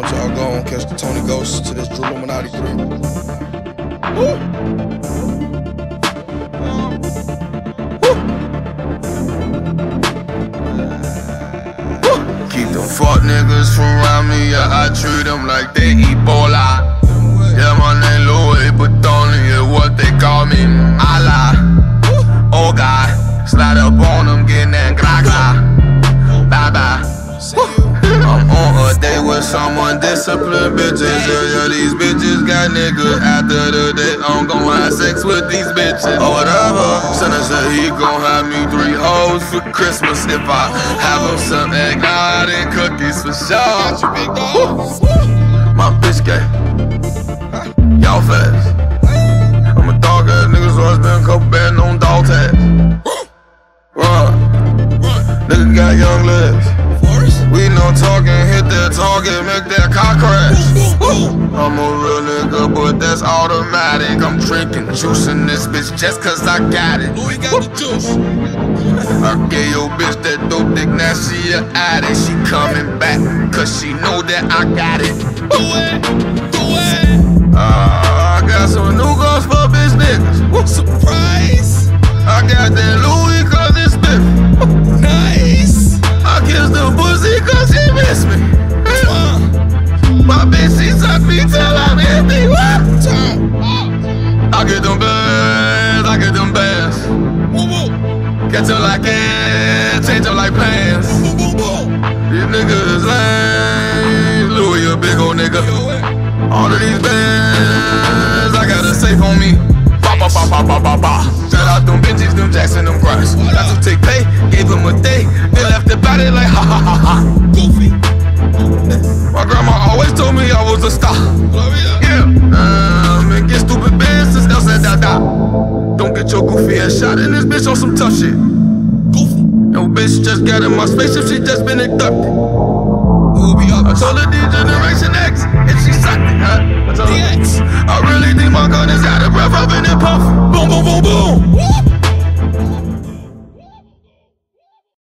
want y'all gone. Catch the Tony Ghosts to this Drilluminati 3. Keep them fuck niggas from around me, yeah, I treat them like they Ebola. Yeah, my name Louis, but Tony is what they call me. Allah, oh God, slide up on them, getting that gra-gra. Bye-bye. I'm on a date with someone disciplined, bitches. Yeah, these bitches got niggas. After the date, I'm gon' have sex with these bitches. Or whatever. Santa said he gon' have me 3 hoes for Christmas. If I have him some egg, God and cookies for sure. My bitch gay. Y'all fast. I'm a dog ass nigga, so I spend a couple bands on dog tags. Run. Nigga got young legs. We no talking, hit that target, make that car crash. I'm a real nigga, but that's automatic. I'm drinking, juicing this bitch just cause I got it. We got the juice. I gave your bitch that dope dick, now she a addict. She coming back, cause she know that I got it. Do it, do it. I got some new girls for bitch niggas. What surprise? I got that Louis cause it's different. Nice. I kissed the pussy cause she missed me. My bitch, she sucked me till I'm empty. I get them bands, I get them bands. Catch them like ass, change them like pants. These niggas lame, Louis a big old nigga. All of these bands, I got a safe on me. Ba ba ba ba ba ba. Shout out them bitches, them Jackson, them Grimes. Got to take pay, gave them a day. They left the body like ha ha ha ha. Goofy. My grandma always told me I was a star. Yeah. And get stupid bands since El Salvador. Don't get your goofy ass shot in this bitch on some tough shit. Goofy. Yo bitch just got in my spaceship, she just been inducted. We'll be up. I told her D-Generation X, and she sucked it, huh? I really think my gun is out of breath, I've been in puff. Boom, boom, boom, boom.